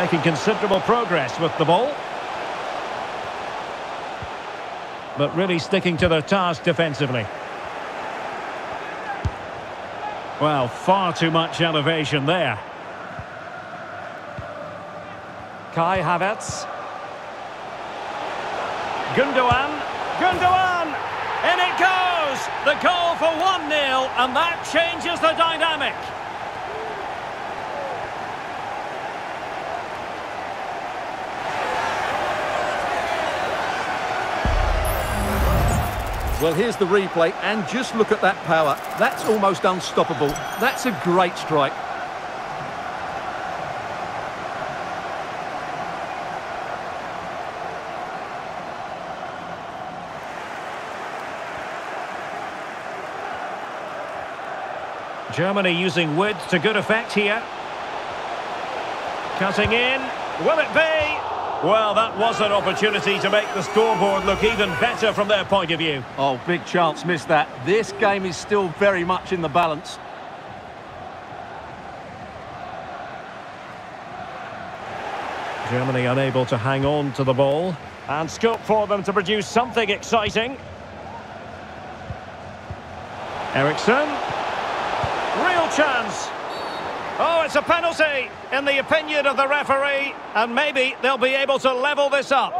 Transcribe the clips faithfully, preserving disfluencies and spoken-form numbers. making considerable progress with the ball. But really sticking to their task defensively. Well, far too much elevation there. Kai Havertz. Gundogan. Gundogan! In it goes! The goal for one nil, and that changes the dynamic. Well, here's the replay, and just look at that power. That's almost unstoppable. That's a great strike. Germany using width to good effect here. Cutting in. Will it be? Well, that was an opportunity to make the scoreboard look even better from their point of view. Oh, big chance missed that. This game is still very much in the balance. Germany unable to hang on to the ball. And scope for them to produce something exciting. Eriksen. Real chance. Oh, it's a penalty, in the opinion of the referee, and maybe they'll be able to level this up.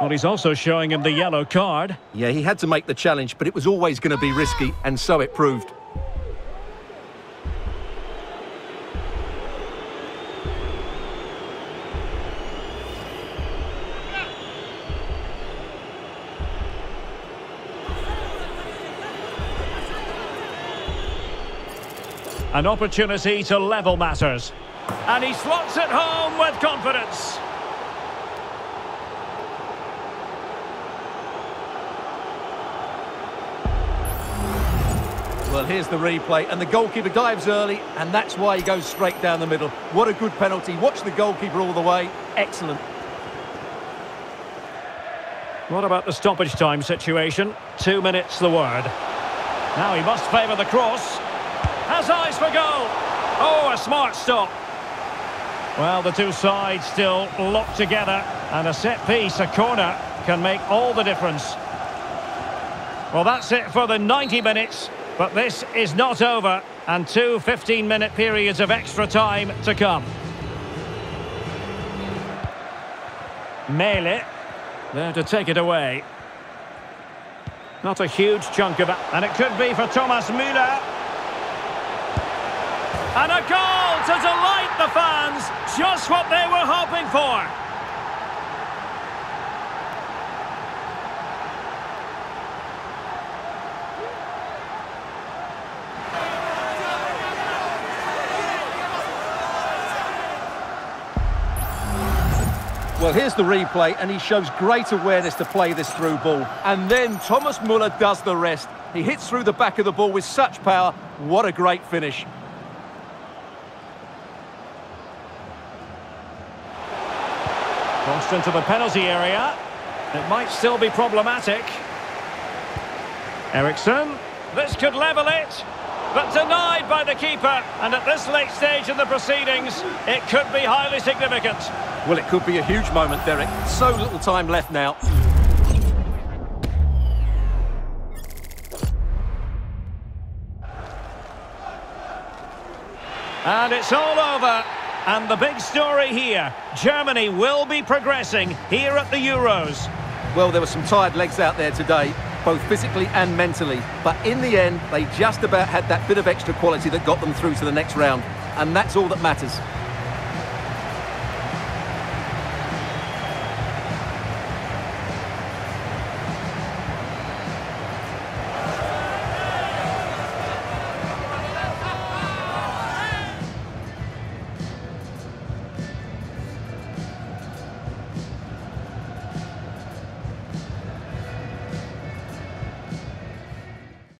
Well, he's also showing him the yellow card. Yeah, he had to make the challenge, but it was always going to be risky, and so it proved. An opportunity to level matters. And he slots it home with confidence. Well, here's the replay, and the goalkeeper dives early, and that's why he goes straight down the middle. What a good penalty. Watch the goalkeeper all the way. Excellent. What about the stoppage time situation? Two minutes the word. Now he must favour the cross. Has eyes for goal. Oh, a smart stop. Well, the two sides still locked together, and a set piece, a corner, can make all the difference. Well, that's it for the ninety minutes, but this is not over, and two fifteen-minute periods of extra time to come. Mele there to take it away. Not a huge chunk of it, and it could be for Thomas Müller. And a goal to delight the fans, just what they were hoping for. Well, here's the replay, and he shows great awareness to play this through ball. And then Thomas Müller does the rest. He hits through the back of the ball with such power. What a great finish. Crossed into the penalty area. It might still be problematic. Eriksen. This could level it, but denied by the keeper. And at this late stage in the proceedings, it could be highly significant. Well, it could be a huge moment, Derek. So little time left now. And it's all over. And the big story here, Germany will be progressing here at the Euros. Well, there were some tired legs out there today, both physically and mentally. But in the end, they just about had that bit of extra quality that got them through to the next round. And that's all that matters.